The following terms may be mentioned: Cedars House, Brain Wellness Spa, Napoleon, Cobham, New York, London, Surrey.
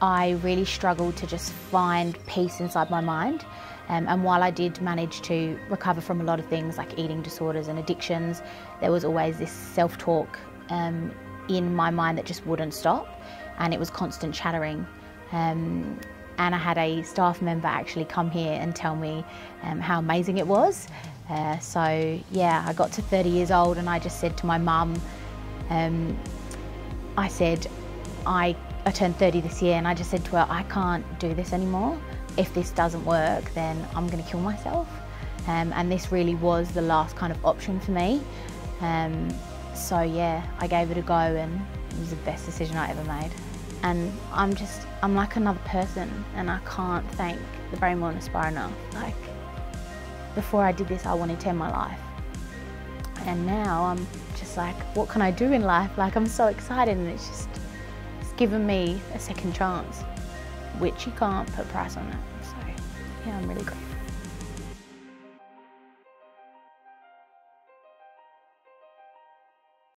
I really struggled to just find peace inside my mind. And while I did manage to recover from a lot of things like eating disorders and addictions, there was always this self-talk in my mind that just wouldn't stop, and it was constant chattering. And I had a staff member actually come here and tell me how amazing it was. So yeah, I got to 30 years old and I just said to my mum, I said, I turned 30 this year, and I just said to her, I can't do this anymore. If this doesn't work, then I'm going to kill myself. And this really was the last kind of option for me. So yeah, I gave it a go, and it was the best decision I ever made. And I'm like another person, and I can't thank the Brain Wellness Spa enough. Like, before I did this, I wanted to end my life. And now I'm just like, what can I do in life? Like, I'm so excited, and it's given me a second chance, which you can't put a price on it. So yeah, I'm really grateful.